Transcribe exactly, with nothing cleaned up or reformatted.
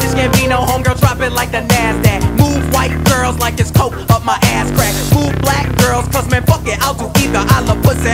just can't be no homegirl dropping like the NASDAQ. Move white girls like it's coke up my ass crack. Move black girls, cause man fuck it, I'll do either. I love pussy.